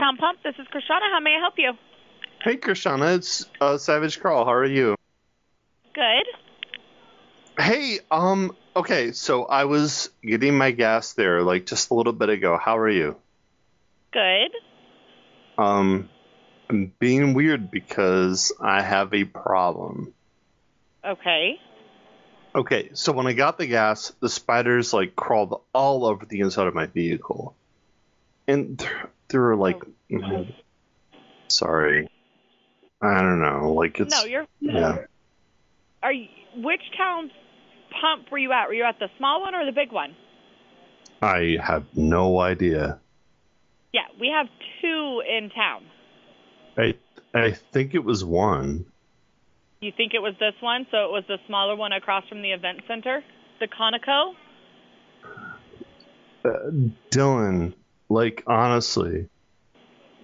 Town Pump, this is Krishana. How may I help you? Hey, Krishana, it's Savage Carl. How are you? Good. Hey, okay, so I was getting my gas there, like, just a little bit ago. How are you? Good. I'm being weird because I have a problem. Okay. Okay, so when I got the gas, the spiders, like, crawled all over the inside of my vehicle. And there were, like... Oh. Sorry. I don't know. Like, it's... No, you're... Yeah. Are you... Which Town Pump were you at? Were you at the small one or the big one? I have no idea. Yeah, we have two in town. I think it was one. You think it was this one? So it was the smaller one across from the event center? The Conoco? Dillon. Like, honestly.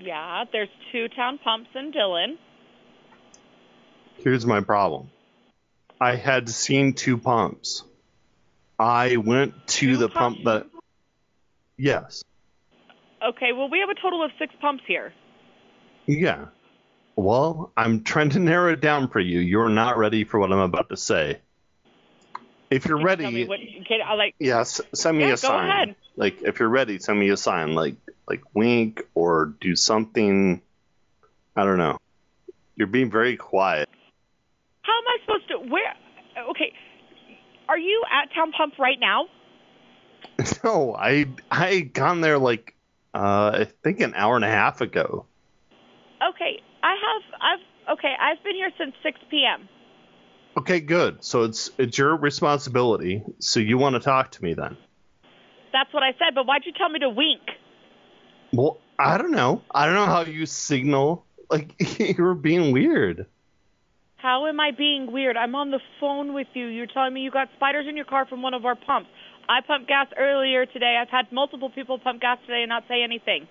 Yeah, there's two Town Pumps in Dillon. Here's my problem. I had seen two pumps. I went to the pump that... Yes. Okay, well, we have a total of 6 pumps here. Yeah. Well, I'm trying to narrow it down for you. You're not ready for what I'm about to say. If you're ready... Tell me what, can I, like... Yeah, send me a sign. Go ahead. Like, if you're ready, send me a sign. Like wink or do something. I don't know. You're being very quiet. How am I supposed to... Where? Okay. Are you at Town Pump right now? No, I gone there like, I think an hour and a half ago. Okay, I've been here since 6 p.m. Okay, good. So it's your responsibility. So you want to talk to me then? That's what I said, but why'd you tell me to wink? Well, I don't know. I don't know how you signal. Like, you were being weird. How am I being weird? I'm on the phone with you. You're telling me you got spiders in your car from one of our pumps. I pumped gas earlier today. I've had multiple people pump gas today and not say anything.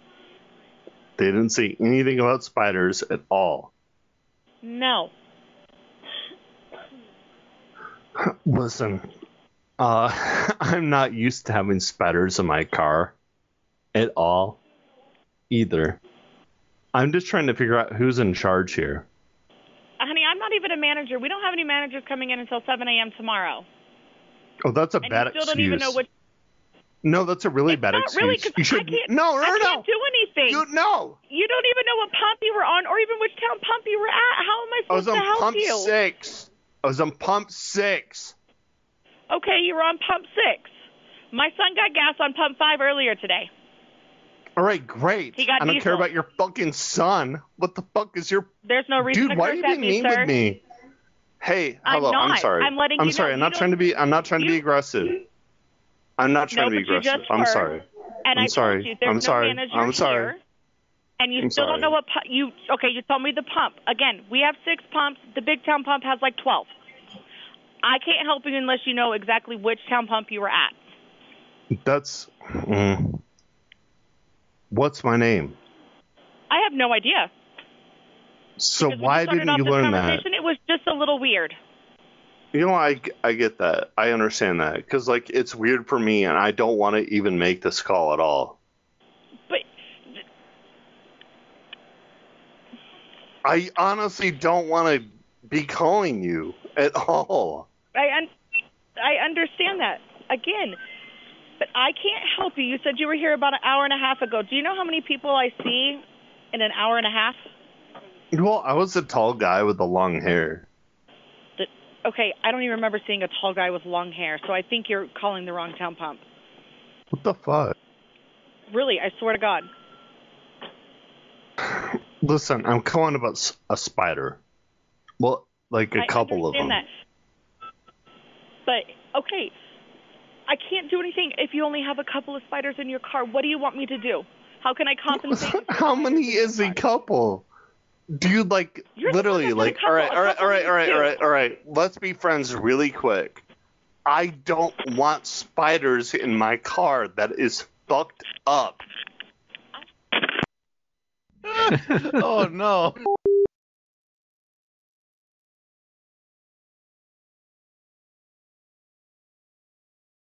They didn't say anything about spiders at all. No. Listen, I'm not used to having spiders in my car at all either. I'm just trying to figure out who's in charge here. Honey, I'm not even a manager. We don't have any managers coming in until 7 a.m. tomorrow. Oh, that's a bad excuse. Don't even know what... No, that's a really bad excuse. Really, you should... I can't do anything. You don't even know what pump you were on or even which Town Pump you were at. How am I supposed to help you? I was on pump 6. Okay, you were on pump 6. My son got gas on pump 5 earlier today. All right, great. He got diesel. I don't care about your fucking son. What the fuck is your... There's no reason to curse at me, sir. Dude, why are you being mean with me? Hey, hello. I'm sorry. I'm sorry. I'm not trying to be aggressive. I'm not trying to be aggressive. I'm sorry. I'm sorry. I'm sorry. I'm sorry. And you still don't know what you... Okay, you told me the pump. Again, we have 6 pumps. The big Town Pump has like 12. I can't help you unless you know exactly which Town Pump you were at. That's... What's my name? I have no idea. So why didn't you learn that? It was just a little weird. You know, I get that. I understand that. Because, like, it's weird for me, and I don't want to even make this call at all. But... I honestly don't want to be calling you at all. I understand that. Again, but I can't help you. You said you were here about an hour and a half ago. Do you know how many people I see in an hour and a half? Well, I was a tall guy with the long hair. Okay, I don't even remember seeing a tall guy with long hair, so I think you're calling the wrong Town Pump. What the fuck? Really, I swear to God. Listen, I'm calling about a spider. Well, like a couple of them. I understand that. But, okay, I can't do anything if you only have a couple of spiders in your car. What do you want me to do? How can I compensate? How many is a couple? Dude, like, you're literally, like, all right, let's be friends really quick. I don't want spiders in my car. That is fucked up. Oh, no.